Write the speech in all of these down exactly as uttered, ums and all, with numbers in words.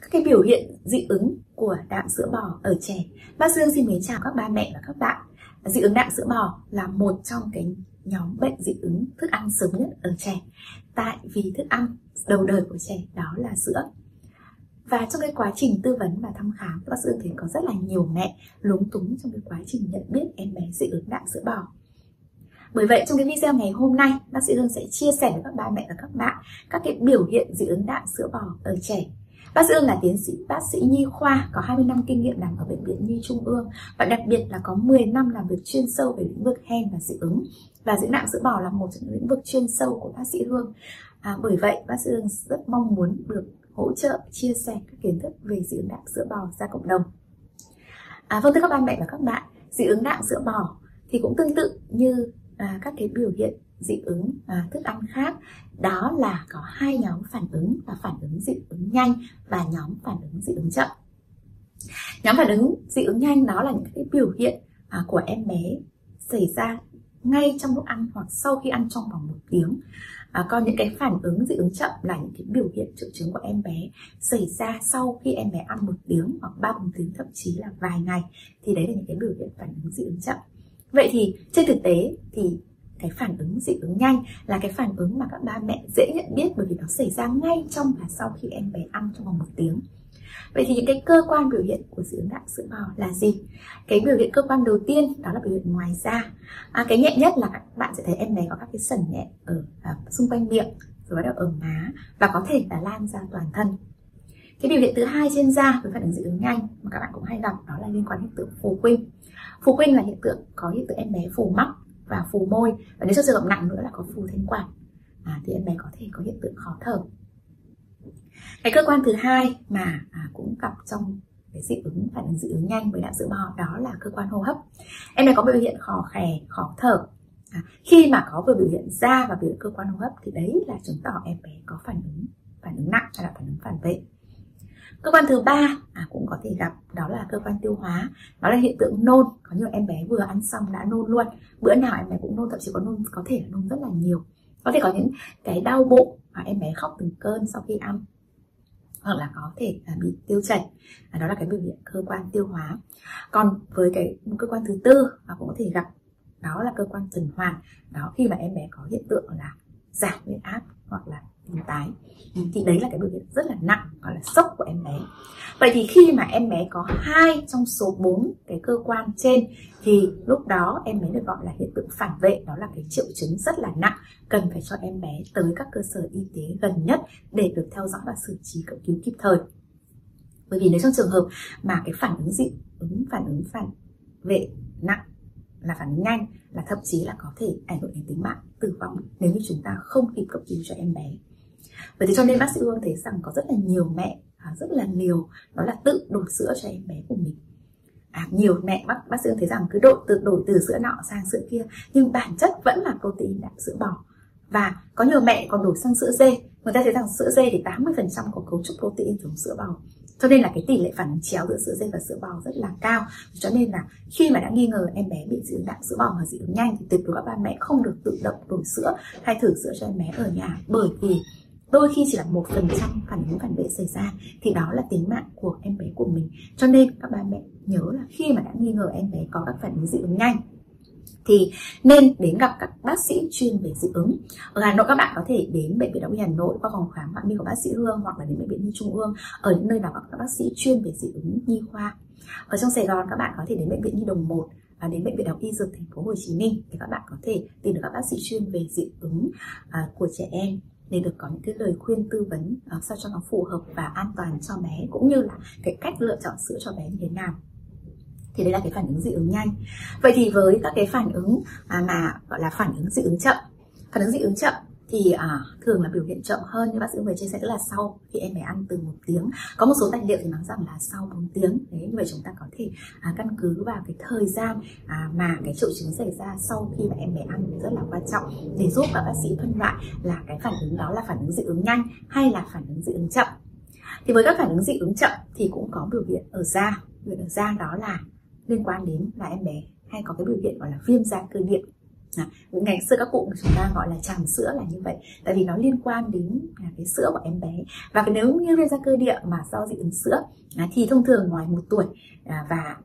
các cái biểu hiện dị ứng của đạm sữa bò ở trẻ. Bác sĩ Hương xin mến chào các ba mẹ và các bạn. Dị ứng đạm sữa bò là một trong cái nhóm bệnh dị ứng thức ăn sớm nhất ở trẻ, tại vì thức ăn đầu đời của trẻ đó là sữa. Và trong cái quá trình tư vấn và thăm khám, bác sĩ thấy có rất là nhiều mẹ lúng túng trong cái quá trình nhận biết em bé dị ứng đạm sữa bò. Bởi vậy trong cái video ngày hôm nay, bác sĩ Hương sẽ chia sẻ với các ba mẹ và các bạn các cái biểu hiện dị ứng đạm sữa bò ở trẻ. Bác sĩ Hương là tiến sĩ bác sĩ nhi khoa, có hai mươi năm kinh nghiệm làm ở Bệnh viện Nhi Trung ương và đặc biệt là có mười năm làm việc chuyên sâu về lĩnh vực hen và dị ứng. Và dị ứng đạm sữa bò là một trong những lĩnh vực chuyên sâu của bác sĩ Hương. À, bởi vậy bác sĩ Hương rất mong muốn được hỗ trợ, chia sẻ các kiến thức về dị ứng đạm sữa bò ra cộng đồng. À, vâng thưa các ba mẹ và các bạn, dị ứng đạm sữa bò thì cũng tương tự như à, các cái biểu hiện dị ứng à, thức ăn khác, đó là có hai nhóm phản ứng là phản ứng dị ứng nhanh và nhóm phản ứng dị ứng chậm. Nhóm phản ứng dị ứng nhanh đó là những cái biểu hiện à, của em bé xảy ra ngay trong lúc ăn hoặc sau khi ăn trong vòng một tiếng. À, còn những cái phản ứng dị ứng chậm là những cái biểu hiện triệu chứng của em bé xảy ra sau khi em bé ăn một tiếng hoặc ba bốn tiếng, thậm chí là vài ngày, thì đấy là những cái biểu hiện phản ứng dị ứng chậm. Vậy thì trên thực tế thì cái phản ứng dị ứng nhanh là cái phản ứng mà các ba mẹ dễ nhận biết bởi vì nó xảy ra ngay trong và sau khi em bé ăn trong vòng một tiếng. Vậy thì những cái cơ quan biểu hiện của dị ứng đạm sữa bò là gì? Cái biểu hiện cơ quan đầu tiên đó là biểu hiện ngoài da. À, cái nhẹ nhất là các bạn sẽ thấy em bé có các cái sẩn nhẹ ở à, xung quanh miệng, rồi bắt đầu ở má và có thể là lan ra toàn thân. Cái biểu hiện thứ hai trên da với phản ứng dị ứng nhanh mà các bạn cũng hay gặp đó là liên quan đến hiện tượng phù khuynh. Phù khuynh là hiện tượng có hiện tượng em bé phù mắt và phù môi, và nếu trong trường hợp nặng nữa là có phù thanh quản, à, thì em bé có thể có hiện tượng khó thở. Cái cơ quan thứ hai mà à, cũng gặp trong cái dị ứng phản ứng dị ứng nhanh với đạm sữa bò đó là cơ quan hô hấp. Em bé có biểu hiện khò khè, khó thở. À, khi mà có vừa biểu hiện da và biểu hiện cơ quan hô hấp thì đấy là chứng tỏ em bé có phản ứng phản ứng nặng hay là phản ứng phản vệ. Cơ quan thứ ba à, cũng có thể gặp đó là cơ quan tiêu hóa. Đó là hiện tượng nôn. Có nhiều em bé vừa ăn xong đã nôn luôn. Bữa nào em bé cũng nôn, thậm chí có nôn có thể là nôn rất là nhiều. Có thể có những cái đau bụng và em bé khóc từng cơn sau khi ăn, hoặc là có thể là bị tiêu chảy. À, đó là cái biểu hiện cơ quan tiêu hóa. Còn với cái cơ quan thứ tư mà cũng có thể gặp đó là cơ quan tuần hoàn. Đó, khi mà em bé có hiện tượng là giảm huyết áp hoặc là tím tái thì đấy là cái biểu hiện rất là nặng, gọi là sốc của em bé. Vậy thì khi mà em bé có hai trong số bốn cái cơ quan trên thì lúc đó em bé được gọi là hiện tượng phản vệ. Đó là cái triệu chứng rất là nặng, cần phải cho em bé tới các cơ sở y tế gần nhất để được theo dõi và xử trí cấp cứu kịp thời. Bởi vì nếu trong trường hợp mà cái phản ứng dị ứng phản ứng phản vệ nặng là phản ứng nhanh, là thậm chí là có thể ảnh hưởng đến tính mạng, tử vong nếu như chúng ta không kịp cấp cứu cho em bé. Vậy thì cho nên bác sĩ Hương thấy rằng có rất là nhiều mẹ à, rất là liều, đó là tự đổi sữa cho em bé của mình. À, nhiều mẹ bác, bác sĩ Hương thấy rằng cứ đổi từ, đổi từ sữa nọ sang sữa kia nhưng bản chất vẫn là protein đạm sữa bò. Và có nhiều mẹ còn đổi sang sữa dê. Người ta thấy rằng sữa dê thì tám mươi phần trăm có cấu trúc protein giống sữa bò, cho nên là cái tỷ lệ phản ứng chéo giữa sữa dê và sữa bò rất là cao. Cho nên là khi mà đã nghi ngờ em bé bị dị ứng đạm sữa bò và dị ứng nhanh thì tuyệt đối các ba mẹ không được tự động đổi sữa hay thử sữa cho em bé ở nhà, bởi vì đôi khi chỉ là một phần trăm phản ứng phản vệ xảy ra thì đó là tính mạng của em bé của mình. Cho nên các ba mẹ nhớ là khi mà đã nghi ngờ em bé có các phản ứng dị ứng nhanh thì nên đến gặp các bác sĩ chuyên về dị ứng. Ở Hà Nội các bạn có thể đến Bệnh viện Đại học Y Hà Nội qua phòng khám ngoại minh của bác sĩ Hương, hoặc là đến Bệnh viện Nhi Trung ương, ở những nơi nào có các bác sĩ chuyên về dị ứng nhi khoa. Ở trong Sài Gòn các bạn có thể đến Bệnh viện Nhi Đồng một và đến Bệnh viện Đại học Y Dược Thành phố Hồ Chí Minh thì các bạn có thể tìm được các bác sĩ chuyên về dị ứng à, của trẻ em để được có những cái lời khuyên tư vấn à, sao cho nó phù hợp và an toàn cho bé, cũng như là cái cách lựa chọn sữa cho bé như thế nào. Thì đây là cái phản ứng dị ứng nhanh. Vậy thì với các cái phản ứng à, mà gọi là phản ứng dị ứng chậm, phản ứng dị ứng chậm thì à, thường là biểu hiện chậm hơn như bác sĩ vừa chia sẻ, tức là sau khi em bé ăn từ một tiếng. Có một số tài liệu thì nói rằng là sau bốn tiếng. Thế vậy chúng ta có thể à, căn cứ vào cái thời gian à, mà cái triệu chứng xảy ra sau khi mà em bé ăn rất là quan trọng để giúp các bác sĩ phân loại là cái phản ứng đó là phản ứng dị ứng nhanh hay là phản ứng dị ứng chậm. Thì với các phản ứng dị ứng chậm thì cũng có biểu hiện ở da. Biểu hiện ở da đó là liên quan đến là em bé hay có cái biểu hiện gọi là viêm da cơ địa. À, ngày xưa các cụ chúng ta gọi là tràm sữa là như vậy, tại vì nó liên quan đến à, cái sữa của em bé. Và cái nếu như viêm da cơ địa mà do dị ứng sữa à, thì thông thường ngoài một tuổi à, và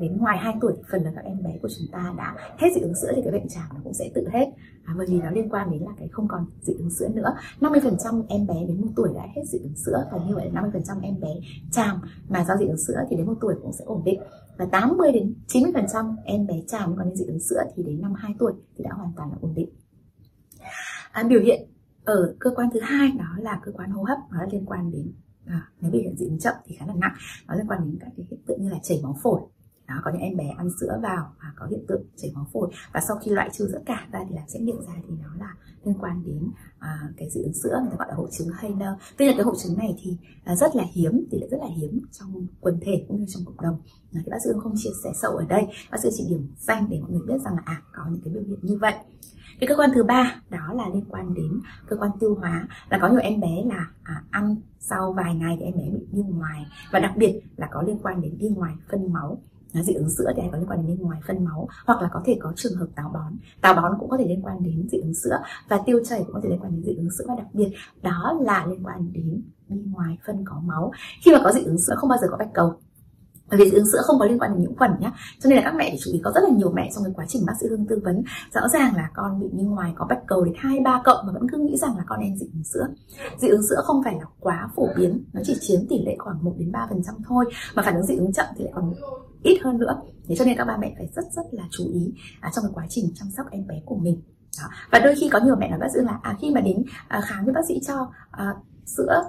đến ngoài hai tuổi phần lớn các em bé của chúng ta đã hết dị ứng sữa thì cái bệnh tràm nó cũng sẽ tự hết, à, bởi vì nó liên quan đến là cái không còn dị ứng sữa nữa. năm mươi phần trăm em bé đến một tuổi đã hết dị ứng sữa, và như vậy là năm mươi phần trăm em bé tràm mà do dị ứng sữa thì đến một tuổi cũng sẽ ổn định. Và tám mươi đến chín mươi phần trăm em bé tràm còn dị ứng sữa thì đến năm hai tuổi thì đã hoàn toàn là ổn định. À, biểu hiện ở cơ quan thứ hai đó là cơ quan hô hấp, nó liên quan đến à, nếu biểu hiện dị ứng chậm thì khá là nặng, nó liên quan đến các cái hiện tượng như là chảy máu phổi. Đó, có những em bé ăn sữa vào và có hiện tượng chảy máu phổi, và sau khi loại trừ tất cả ra thì làm xét nghiệm ra thì nó là liên quan đến à, cái dị ứng sữa, người ta gọi là hội chứng hayner. Tuy nhiên cái hội chứng này thì à, rất là hiếm, tỷ lệ rất là hiếm trong quần thể cũng như trong cộng đồng. Thì bác sĩ Hương không chia sẻ sâu ở đây, bác sĩ chỉ điểm danh để mọi người biết rằng là à, có những cái biểu hiện như vậy. Cái cơ quan thứ ba đó là liên quan đến cơ quan tiêu hóa, là có nhiều em bé là à, ăn sau vài ngày thì em bé bị đi ngoài, và đặc biệt là có liên quan đến đi ngoài phân máu. Dị ứng sữa thì hay có liên quan đến bên ngoài phân máu, hoặc là có thể có trường hợp táo bón. Táo bón cũng có thể liên quan đến dị ứng sữa, và tiêu chảy cũng có thể liên quan đến dị ứng sữa, và đặc biệt đó là liên quan đến bên ngoài phân có máu. Khi mà có dị ứng sữa không bao giờ có bạch cầu, bởi vì dị ứng sữa không có liên quan đến nhiễm khuẩn nhé, cho nên là các mẹ phải chú ý. Có rất là nhiều mẹ trong cái quá trình bác sĩ Hương tư vấn rõ ràng là con bị đi ngoài có bạch cầu đến hai ba cộng mà vẫn cứ nghĩ rằng là con em dị ứng sữa. Dị ứng sữa không phải là quá phổ biến, nó chỉ chiếm tỷ lệ khoảng một đến ba phần trăm thôi, mà phản ứng dị ứng chậm thì lại còn ít hơn nữa. Thế cho nên các ba mẹ phải rất rất là chú ý à, trong cái quá trình chăm sóc em bé của mình. Đó. Và đôi khi có nhiều mẹ nói bác sĩ là à, khi mà đến à, khám với bác sĩ cho à, sữa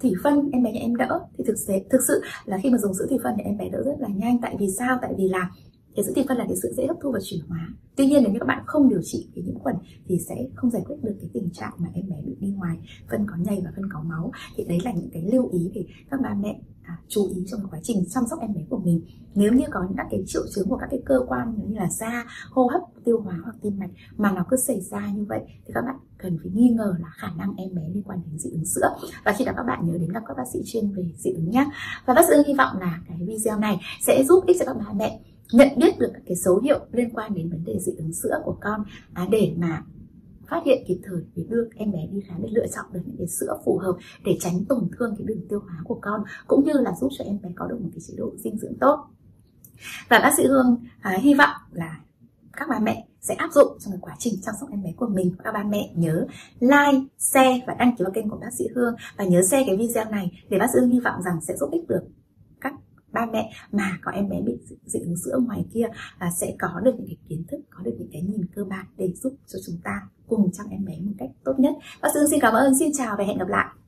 thủy phân em bé nhà em đỡ, thì thực sự, thực sự là khi mà dùng sữa thủy phân thì em bé đỡ rất là nhanh. Tại vì sao? Tại vì là cái sữa thủy phân là cái sữa dễ hấp thu và chuyển hóa. Tuy nhiên nếu như các bạn không điều trị cái nhiễm khuẩn thì sẽ không giải quyết được cái tình trạng mà em bé bị đi ngoài phân có nhầy và phân có máu. Thì đấy là những cái lưu ý để các ba mẹ à, chú ý trong quá trình chăm sóc em bé của mình. Nếu như có những các cái triệu chứng của các cái cơ quan như là da, hô hấp, tiêu hóa hoặc tim mạch mà nó cứ xảy ra như vậy thì các bạn cần phải nghi ngờ là khả năng em bé liên quan đến dị ứng sữa. Và khi đó các bạn nhớ đến gặp các bác sĩ chuyên về dị ứng nhé. Và bác sĩ hy vọng là cái video này sẽ giúp ích cho các ba mẹ nhận biết được các cái dấu hiệu liên quan đến vấn đề dị ứng sữa của con à, để mà phát hiện kịp thời để đưa em bé đi khám để lựa chọn được những cái sữa phù hợp để tránh tổn thương cái đường tiêu hóa của con, cũng như là giúp cho em bé có được một cái chế độ dinh dưỡng tốt. Và bác sĩ Hương à, hy vọng là các bà mẹ sẽ áp dụng trong cái quá trình chăm sóc em bé của mình. Các bà mẹ nhớ like, share và đăng ký vào kênh của bác sĩ Hương, và nhớ share cái video này để bác sĩ Hương hy vọng rằng sẽ giúp ích được các ba mẹ mà có em bé bị dị ứng sữa ngoài kia à, sẽ có được những cái kiến thức, có được những cái nhìn cơ bản để giúp cho chúng ta cùng chăm em bé một cách tốt nhất. Bác sĩ xin cảm ơn, xin chào và hẹn gặp lại.